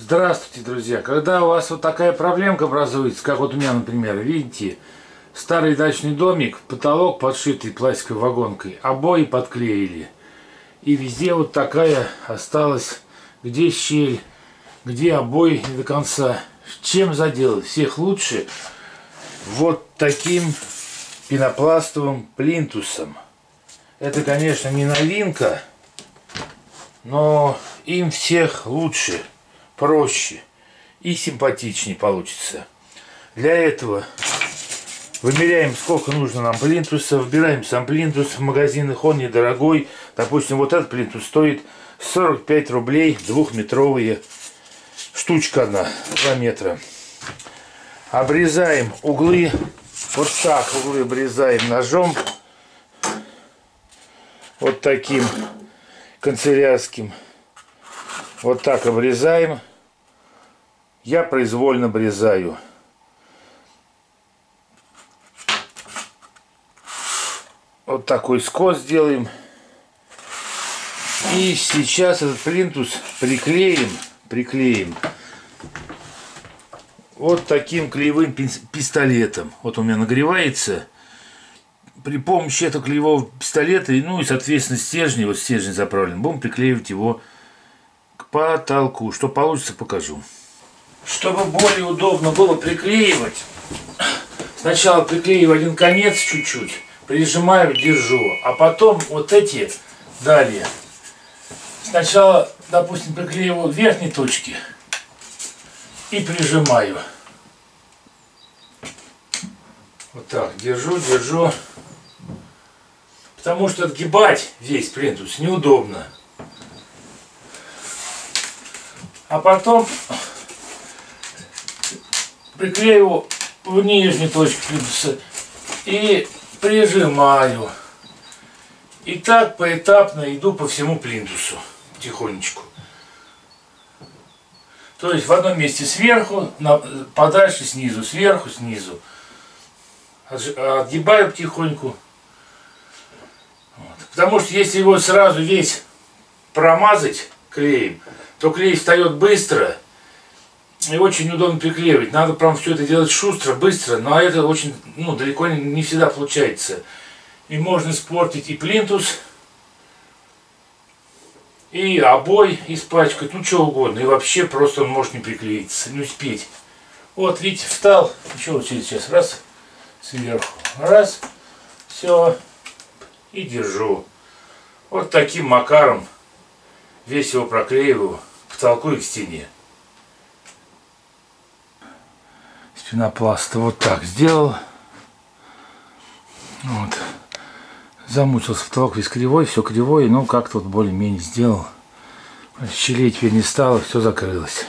Здравствуйте, друзья! Когда у вас вот такая проблемка образуется, как вот у меня, например, видите, старый дачный домик, потолок подшитый пластиковой вагонкой, обои подклеили, и везде вот такая осталась, где щель, где обои не до конца. Чем заделать? Всех лучше вот таким пенопластовым плинтусом. Это, конечно, не новинка, но им всех лучше, проще и симпатичнее получится. Для этого вымеряем, сколько нужно нам плинтуса, выбираем сам плинтус в магазинах, он недорогой. Допустим, вот этот плинтус стоит 45 рублей, двухметровая штучка, одна 2 метра. Обрезаем углы, вот так углы обрезаем ножом, вот таким канцелярским. Вот так обрезаем. Я произвольно обрезаю. Вот такой скос сделаем. И сейчас этот плинтус приклеим вот таким клеевым пистолетом. Вот у меня нагревается. При помощи этого клеевого пистолета, ну и соответственно стержни, вот стержень заправлен, будем приклеивать его к потолку. Что получится, покажу. Чтобы более удобно было приклеивать, сначала приклеиваю один конец чуть-чуть, прижимаю, держу, а потом вот эти далее. Сначала, допустим, приклеиваю верхние точки и прижимаю. Вот так, держу. Потому что отгибать весь плинтус неудобно. А потом приклеиваю в нижнюю точку плинтуса и прижимаю. И так поэтапно иду по всему плинтусу потихонечку. То есть в одном месте сверху, подальше снизу, сверху снизу. Отгибаю потихоньку. Потому что если его сразу весь промазать клеем, то клей встает быстро и очень удобно приклеивать. Надо прям все это делать шустро, быстро, но это очень далеко не всегда получается. И можно испортить и плинтус, и обои испачкать, ну что угодно. И вообще просто он может не приклеиться, не успеть. Вот, видите, встал, еще сейчас раз, сверху, раз, все. И держу. Вот таким макаром весь его проклеиваю к потолку и к стене. Из пенопласта вот так сделал. Вот. Замучился, потолок весь кривой, все кривое, но как-то вот более-менее сделал. Щелей теперь не стало, все закрылось.